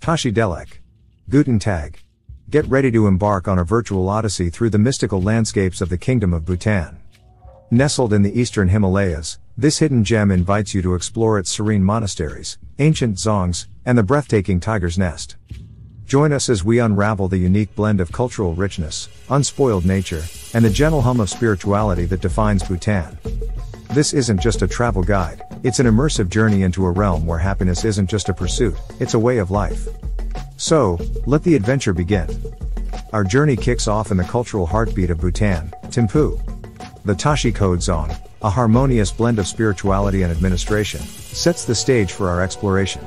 Tashi Delek. Guten Tag. Get ready to embark on a virtual odyssey through the mystical landscapes of the Kingdom of Bhutan. Nestled in the eastern Himalayas, this hidden gem invites you to explore its serene monasteries, ancient dzongs, and the breathtaking Tiger's Nest. Join us as we unravel the unique blend of cultural richness, unspoiled nature, and the gentle hum of spirituality that defines Bhutan. This isn't just a travel guide, it's an immersive journey into a realm where happiness isn't just a pursuit, it's a way of life. So, let the adventure begin. Our journey kicks off in the cultural heartbeat of Bhutan, Thimphu. The Tashichho Dzong, a harmonious blend of spirituality and administration, sets the stage for our exploration.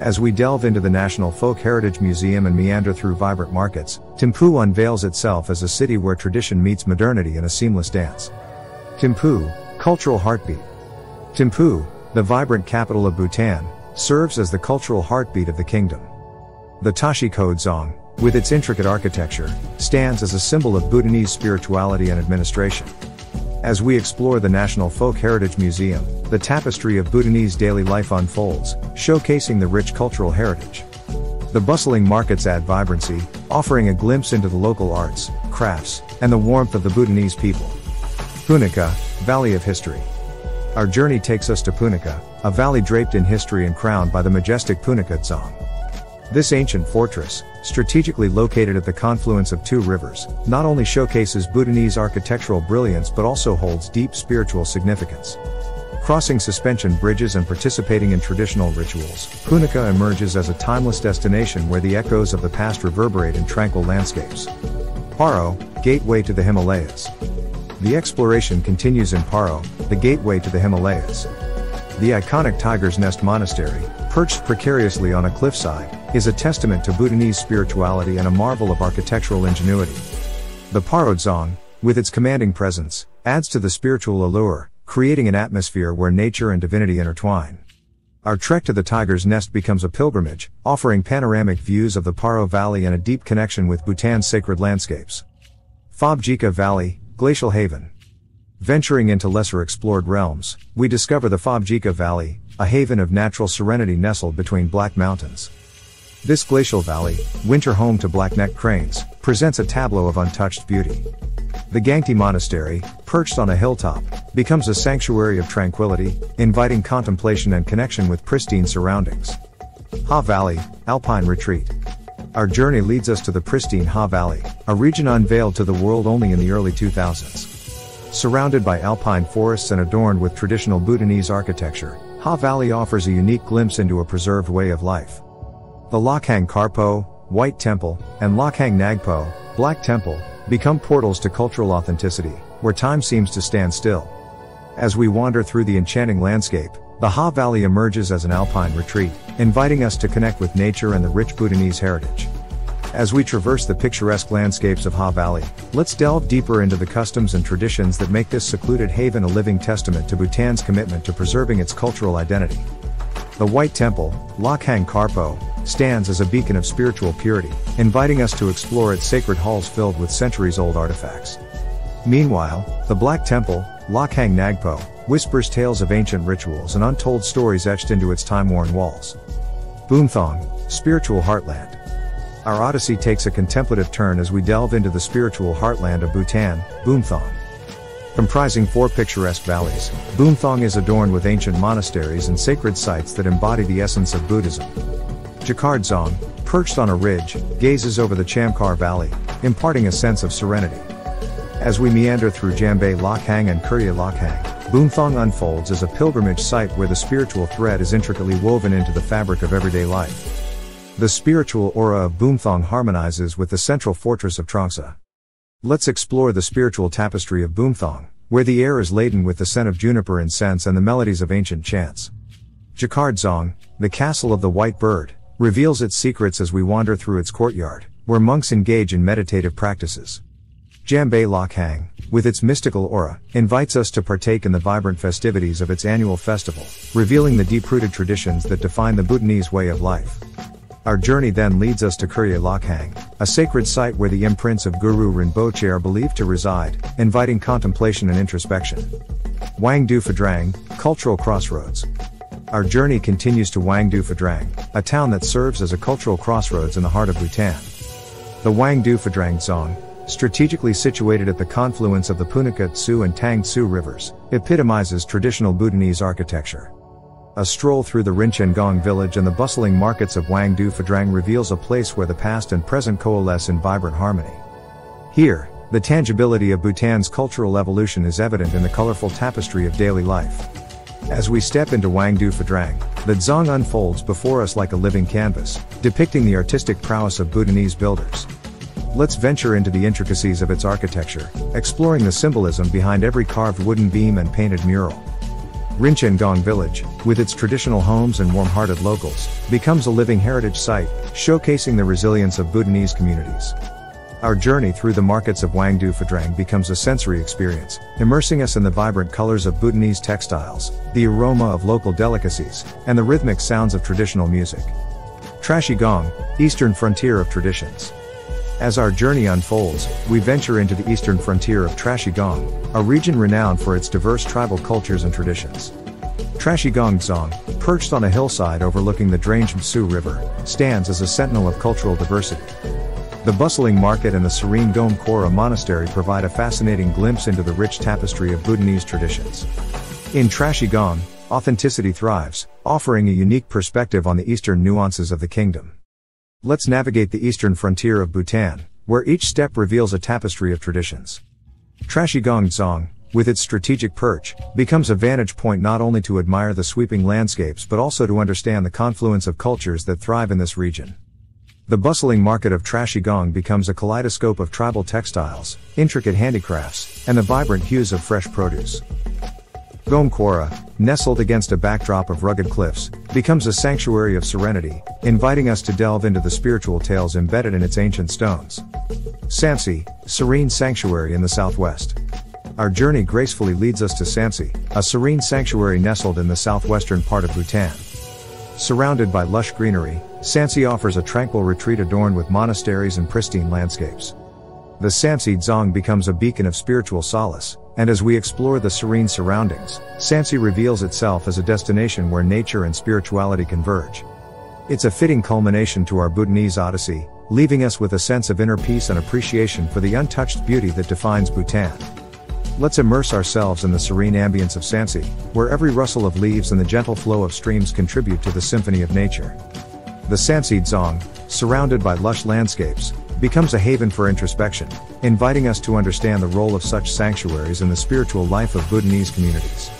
As we delve into the National Folk Heritage Museum and meander through vibrant markets, Thimphu unveils itself as a city where tradition meets modernity in a seamless dance. Thimphu, cultural heartbeat. Thimphu, the vibrant capital of Bhutan, serves as the cultural heartbeat of the kingdom. The Tashichho Dzong, with its intricate architecture, stands as a symbol of Bhutanese spirituality and administration. As we explore the National Folk Heritage Museum, the tapestry of Bhutanese daily life unfolds, showcasing the rich cultural heritage. The bustling markets add vibrancy, offering a glimpse into the local arts, crafts, and the warmth of the Bhutanese people. Punakha, Valley of History. Our journey takes us to Punakha, a valley draped in history and crowned by the majestic Punakha Dzong. This ancient fortress, strategically located at the confluence of two rivers, not only showcases Bhutanese architectural brilliance but also holds deep spiritual significance. Crossing suspension bridges and participating in traditional rituals, Punakha emerges as a timeless destination where the echoes of the past reverberate in tranquil landscapes. Paro, Gateway to the Himalayas. The exploration continues in Paro, the gateway to the Himalayas. The iconic Tiger's Nest Monastery, perched precariously on a cliffside, is a testament to Bhutanese spirituality and a marvel of architectural ingenuity. The Paro Dzong, with its commanding presence, adds to the spiritual allure, creating an atmosphere where nature and divinity intertwine. Our trek to the Tiger's Nest becomes a pilgrimage, offering panoramic views of the Paro Valley and a deep connection with Bhutan's sacred landscapes. Phobjikha Valley, Glacial Haven. Venturing into lesser-explored realms, we discover the Phobjikha Valley, a haven of natural serenity nestled between black mountains. This glacial valley, winter home to black-necked cranes, presents a tableau of untouched beauty. The Gangti Monastery, perched on a hilltop, becomes a sanctuary of tranquility, inviting contemplation and connection with pristine surroundings. Ha Valley, Alpine Retreat. Our journey leads us to the pristine Ha Valley, a region unveiled to the world only in the early 2000s. Surrounded by alpine forests and adorned with traditional Bhutanese architecture, Ha Valley offers a unique glimpse into a preserved way of life. The Lhakhang Karpo, White Temple, and Lhakhang Nagpo, Black Temple, become portals to cultural authenticity, where time seems to stand still. As we wander through the enchanting landscape, the Ha Valley emerges as an alpine retreat, inviting us to connect with nature and the rich Bhutanese heritage. As we traverse the picturesque landscapes of Ha Valley, let's delve deeper into the customs and traditions that make this secluded haven a living testament to Bhutan's commitment to preserving its cultural identity. The White Temple, Lhakhang Karpo, stands as a beacon of spiritual purity, inviting us to explore its sacred halls filled with centuries-old artifacts. Meanwhile, the Black Temple, Lhakhang Nagpo, whispers tales of ancient rituals and untold stories etched into its time-worn walls. Bumthang, Spiritual Heartland. Our odyssey takes a contemplative turn as we delve into the spiritual heartland of Bhutan, Bumthang. Comprising four picturesque valleys, Bumthang is adorned with ancient monasteries and sacred sites that embody the essence of Buddhism. Jakar Dzong, perched on a ridge, gazes over the Chamkar Valley, imparting a sense of serenity. As we meander through Jambay Lhakhang and Kurjey Lhakhang, Bumthang unfolds as a pilgrimage site where the spiritual thread is intricately woven into the fabric of everyday life. The spiritual aura of Bumthang harmonizes with the central fortress of Trangsa. Let's explore the spiritual tapestry of Bumthang, where the air is laden with the scent of juniper incense and the melodies of ancient chants. Jakar Dzong, the castle of the white bird, reveals its secrets as we wander through its courtyard, where monks engage in meditative practices. Jambay Lhakhang, with its mystical aura, invites us to partake in the vibrant festivities of its annual festival, revealing the deep-rooted traditions that define the Bhutanese way of life. Our journey then leads us to Kurjey Lhakhang, a sacred site where the imprints of Guru Rinpoche are believed to reside, inviting contemplation and introspection. Wangdue Phodrang, Cultural Crossroads. Our journey continues to Wangdue Phodrang, a town that serves as a cultural crossroads in the heart of Bhutan. The Wangdue Phodrang Dzong, strategically situated at the confluence of the Punakha Tsu and Tang Tsu rivers, epitomizes traditional Bhutanese architecture. A stroll through the Rinchen Gong village and the bustling markets of Wangdue Phodrang reveals a place where the past and present coalesce in vibrant harmony. Here, the tangibility of Bhutan's cultural evolution is evident in the colorful tapestry of daily life. As we step into Wangdue Phodrang, the Dzong unfolds before us like a living canvas, depicting the artistic prowess of Bhutanese builders. Let's venture into the intricacies of its architecture, exploring the symbolism behind every carved wooden beam and painted mural. Rinchen Gong village, with its traditional homes and warm-hearted locals, becomes a living heritage site, showcasing the resilience of Bhutanese communities. Our journey through the markets of Wangdue Phodrang becomes a sensory experience, immersing us in the vibrant colors of Bhutanese textiles, the aroma of local delicacies, and the rhythmic sounds of traditional music. Trashigang, eastern frontier of traditions. As our journey unfolds, we venture into the eastern frontier of Trashigang, a region renowned for its diverse tribal cultures and traditions. Trashigang Dzong, perched on a hillside overlooking the Drangmchu River, stands as a sentinel of cultural diversity. The bustling market and the serene Gom Kora Monastery provide a fascinating glimpse into the rich tapestry of Bhutanese traditions. In Trashigang, authenticity thrives, offering a unique perspective on the eastern nuances of the kingdom. Let's navigate the eastern frontier of Bhutan, where each step reveals a tapestry of traditions. Trashigang Dzong, with its strategic perch, becomes a vantage point not only to admire the sweeping landscapes but also to understand the confluence of cultures that thrive in this region. The bustling market of Trashigang becomes a kaleidoscope of tribal textiles, intricate handicrafts, and the vibrant hues of fresh produce. Gom Kora, nestled against a backdrop of rugged cliffs, becomes a sanctuary of serenity, inviting us to delve into the spiritual tales embedded in its ancient stones. Samtse, serene sanctuary in the southwest. Our journey gracefully leads us to Samtse, a serene sanctuary nestled in the southwestern part of Bhutan. Surrounded by lush greenery, Samtse offers a tranquil retreat adorned with monasteries and pristine landscapes. The Samtse Dzong becomes a beacon of spiritual solace, and as we explore the serene surroundings, Samtse reveals itself as a destination where nature and spirituality converge. It's a fitting culmination to our Bhutanese odyssey, leaving us with a sense of inner peace and appreciation for the untouched beauty that defines Bhutan. Let's immerse ourselves in the serene ambience of Samtse, where every rustle of leaves and the gentle flow of streams contribute to the symphony of nature. The Samtse Dzong, surrounded by lush landscapes, becomes a haven for introspection, inviting us to understand the role of such sanctuaries in the spiritual life of Bhutanese communities.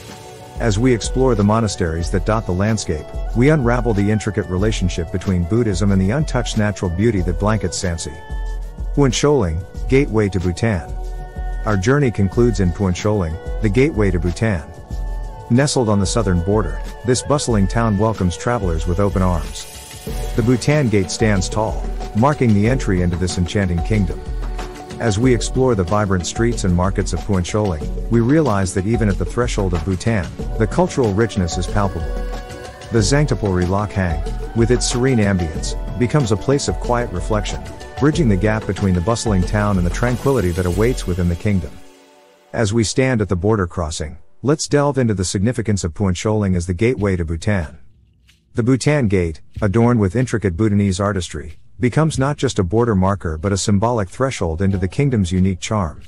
As we explore the monasteries that dot the landscape, we unravel the intricate relationship between Buddhism and the untouched natural beauty that blankets Samtse. Phuentsholing, gateway to Bhutan. Our journey concludes in Phuentsholing, the gateway to Bhutan. Nestled on the southern border, this bustling town welcomes travelers with open arms. The Bhutan Gate stands tall, marking the entry into this enchanting kingdom. As we explore the vibrant streets and markets of Phuentsholing, we realize that even at the threshold of Bhutan, the cultural richness is palpable. The Zangtopelri Lhakhang, with its serene ambience, becomes a place of quiet reflection, bridging the gap between the bustling town and the tranquility that awaits within the kingdom. As we stand at the border crossing, let's delve into the significance of Phuentsholing as the gateway to Bhutan. The Bhutan Gate, adorned with intricate Bhutanese artistry, becomes not just a border marker but a symbolic threshold into the kingdom's unique charm.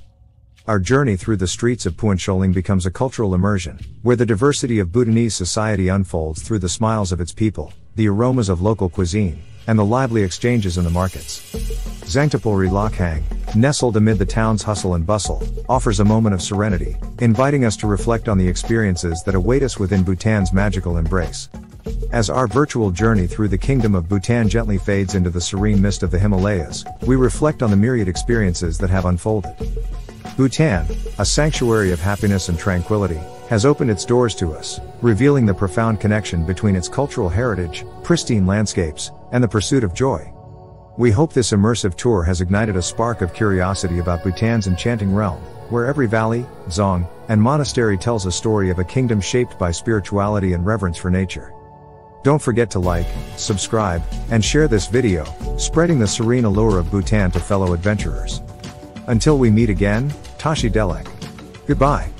Our journey through the streets of Phuentsholing becomes a cultural immersion, where the diversity of Bhutanese society unfolds through the smiles of its people, the aromas of local cuisine, and the lively exchanges in the markets. Zangtopelri Lhakhang, nestled amid the town's hustle and bustle, offers a moment of serenity, inviting us to reflect on the experiences that await us within Bhutan's magical embrace. As our virtual journey through the kingdom of Bhutan gently fades into the serene mist of the Himalayas, we reflect on the myriad experiences that have unfolded. Bhutan, a sanctuary of happiness and tranquility, has opened its doors to us, revealing the profound connection between its cultural heritage, pristine landscapes, and the pursuit of joy. We hope this immersive tour has ignited a spark of curiosity about Bhutan's enchanting realm, where every valley, dzong, and monastery tells a story of a kingdom shaped by spirituality and reverence for nature. Don't forget to like, subscribe, and share this video, spreading the serene allure of Bhutan to fellow adventurers. Until we meet again, Tashi Delek. Goodbye.